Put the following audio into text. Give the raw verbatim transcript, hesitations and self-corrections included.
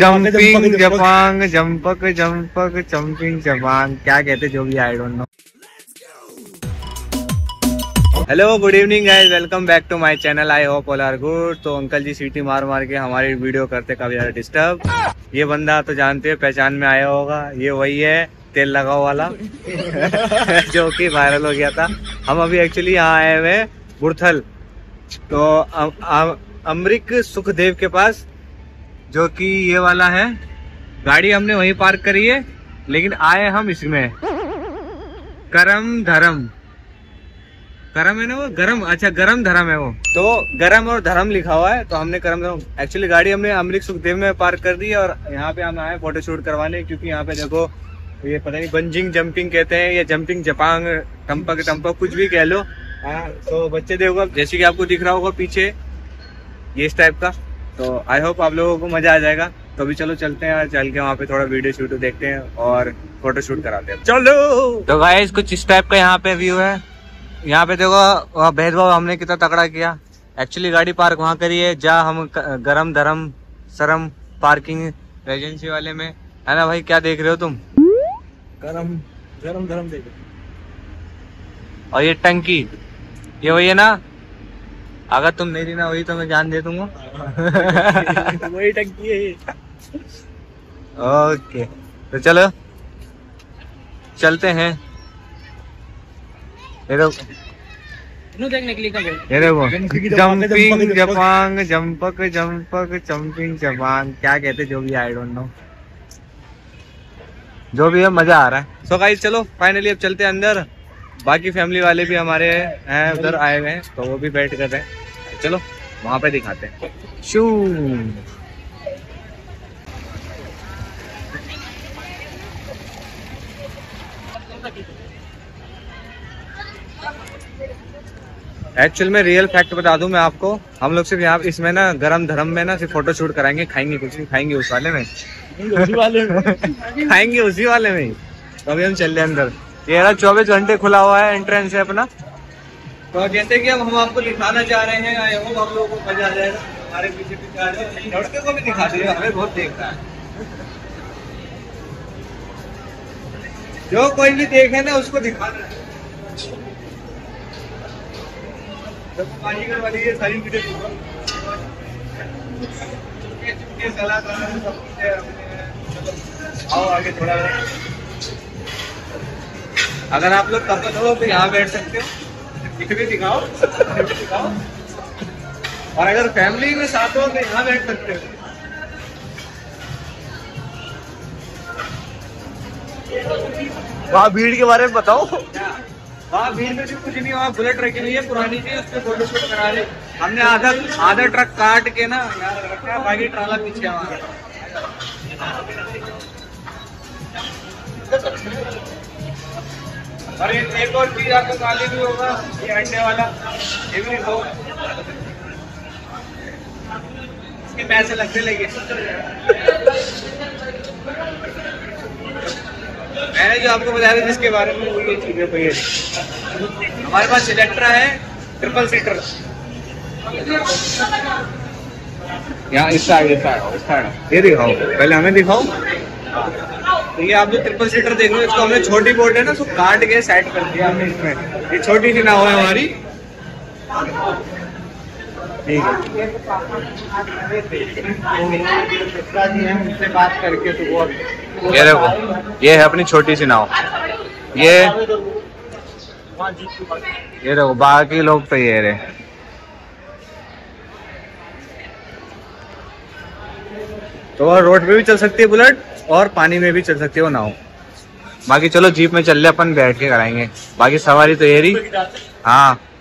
Jumping जपांग जंपक जंपक चंपिंग जपांग क्या कहते जो भी I don't know. Hello good evening guys, welcome back to my channel. I hope all are good. तो uncle ji सीटी मार मार के हमारी वीडियो करते काफी ज्यादा डिस्टर्ब। ये बंदा तो जानते हो, पहचान में आया होगा, ये वही है तेल लगाओ वाला जो कि वायरल हो गया था। हम अभी एक्चुअली यहाँ आए हुए बुरथल तो अमरिक सुखदेव के पास, जो कि ये वाला है। गाड़ी हमने वहीं पार्क करी है, लेकिन आए हम इसमें करम धर्म करम है ना वो गरम, अच्छा गरम धर्म है वो, तो गरम और धर्म लिखा हुआ है तो हमने करम धर्म। एक्चुअली गाड़ी हमने अमरिक सुखदेव में पार्क कर दी और यहाँ पे हम आए फोटोशूट करवाने, क्योंकि यहाँ पे देखो ये पता नहीं बंजिंग जंपिंग कहते हैं या जंपिंग जपांग टम्पक टम्पक कुछ भी कह लो। हाँ तो बच्चे देखो, जैसे कि आपको दिख रहा होगा पीछे ये इस टाइप का। तो आई होप आप लोगों को मजा आ जाएगा। तो अभी चलो चलते हैं, चल के वहाँ पे थोड़ा वीडियो शूट देखते हैं और फोटो शूट कराते हैं। चलो तो गाइस कुछ इस टाइप का यहाँ पे व्यू है। यहाँ पे देखो भेदभाव हमने कितना तगड़ा किया। एक्चुअली गाड़ी पार्क वहाँ करी है जहाँ हम गरम धर्म शर्म पार्किंग रेजेंसी वाले में है ना। भाई क्या देख रहे हो तुम? गरम गरम धर्म देख रहे। और ये टंकी ये वही है ना, अगर तुम मेरी ना हुई तो मैं जान दे दूंगा वही टंकी है। ओके तो चलो चलते हैं। ये देखने के लिए ये देखो जंपिंग जपांग जंपक जंपक चंपिंग जपांग क्या कहते जो भी आई डोंट नो, जो भी है मजा आ रहा है। सो गाइस चलो फाइनली अब चलते हैं अंदर। बाकी फैमिली वाले भी हमारे हैं उधर आए हुए हैं तो वो भी बैठ कर रहे हैं। चलो वहाँ पे दिखाते हैं। शू एक्चुअल में रियल फैक्ट बता दूं मैं आपको, हम लोग सिर्फ यहाँ इसमें ना गरम धर्म में ना सिर्फ फोटो शूट कराएंगे, खाएंगे कुछ नहीं, खाएंगे उस वाले में उसी वाले में खाएंगे उसी वाले में। अभी हम चल रहे हैं अंदर। ये चौबीस घंटे खुला हुआ है, एंट्रेंस है अपना। तो जैसे कि हम आपको दिखाना चाह रहे हैं, आई होप आप लोगों को मजा आ जाएगा। हमारे पीछे पीछे लड़के को भी दिखा दे, हमें बहुत देखता है। जो कोई भी देखे ना उसको दिखाना है। आओ आगे थोड़ा, अगर आप लोग कपल हो तो यहाँ बैठ सकते हो, इतने दिखाओ इतने दिखाओ। और अगर फैमिली में साथ हो तो यहाँ बैठ सकते हो। वहाँ भीड़ के बारे में बताओ। वहाँ भीड़ में भी कुछ नहीं, वहाँ बुलेट रखी हुई है पुरानी थी, उसके फोटो शूट करा ले। हमने आधा आधा ट्रक काट के ना यहाँ रखा, बाकी ट्राला पीछे हमारा। और एक और चीज आपको खाली भी होगा, ये अंडे वाला ये भी हो, इसके पैसे लगते लेंगे। मैंने जो आपको बता रही जिसके बारे में ये चीजें कोई है। हमारे पास सिलेक्ट्रा है ट्रिपल सीटर। यहाँ इस साइड इस साइड इस साइड ये दिखाओ, पहले हमें दिखाओ। तो ये आप जो ट्रिपल सीटर देख रहे हो इसको हमने छोटी बोर्ड है ना उसको काट के सेट कर दिया हमने इसमें, ये छोटी सी ना हो हमारी। ठीक है बात करके तो वो ये देखो ये है अपनी छोटी सी नाव। ये ये देखो बाकी लोग तैयार है। तो रोड पे भी चल सकती है बुलेट और पानी में भी चल सकते हो ना हो। बाकी चलो जीप में चल ले अपन, बैठ के कराएंगे। बाकी सवारी तो ये रही। हाँ